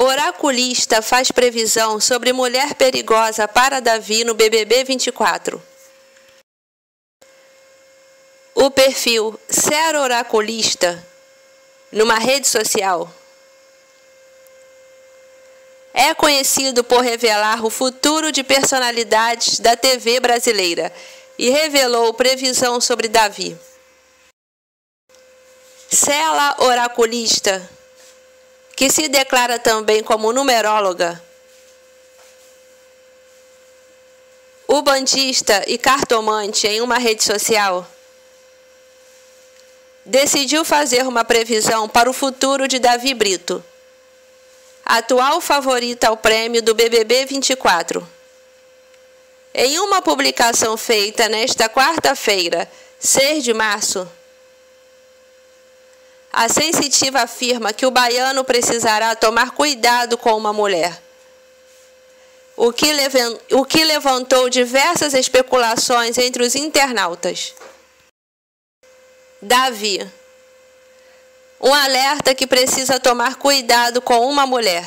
Oraculista faz previsão sobre mulher perigosa para Davi no BBB24. O perfil Cela Oraculista, numa rede social, é conhecido por revelar o futuro de personalidades da TV brasileira e revelou previsão sobre Davi. Cela Oraculista, que se declara também como numeróloga, ubandista e cartomante em uma rede social, decidiu fazer uma previsão para o futuro de Davi Brito, atual favorita ao prêmio do BBB24. Em uma publicação feita nesta quarta-feira, 6 de março, a sensitiva afirma que o baiano precisará tomar cuidado com uma mulher, o que levantou diversas especulações entre os internautas. Davi, um alerta que precisa tomar cuidado com uma mulher.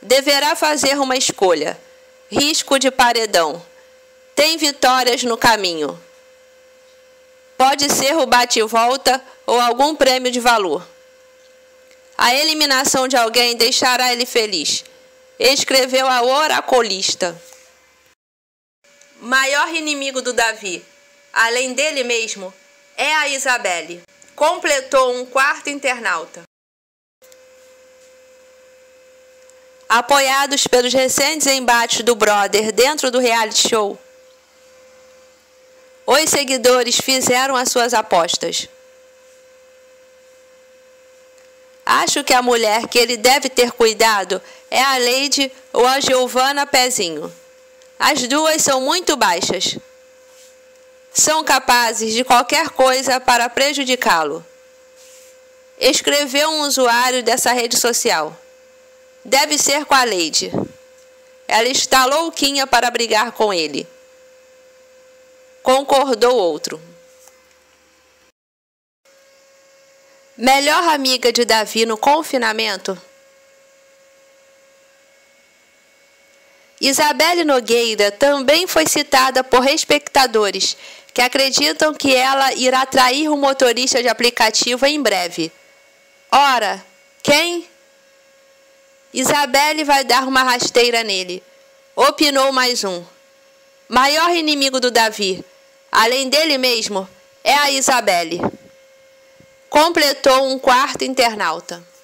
Deverá fazer uma escolha. Risco de paredão. Tem vitórias no caminho. Pode ser o bate-volta ou algum prêmio de valor. A eliminação de alguém deixará ele feliz, escreveu a oraculista. Maior inimigo do Davi, além dele mesmo, é a Isabelle, completou um quarto internauta. Apoiados pelos recentes embates do brother dentro do reality show, os seguidores fizeram as suas apostas. Acho que a mulher que ele deve ter cuidado é a Leide ou a Giovana Pezinho. As duas são muito baixas. São capazes de qualquer coisa para prejudicá-lo, escreveu um usuário dessa rede social. Deve ser com a Leide. Ela está louquinha para brigar com ele, concordou outro. Melhor amiga de Davi no confinamento? Isabelle Nogueira também foi citada por espectadores que acreditam que ela irá trair o motorista de aplicativo em breve. Ora, quem? Isabelle vai dar uma rasteira nele, opinou mais um. Maior inimigo do Davi, além dele mesmo, é a Isabelle, completou um quarto internauta.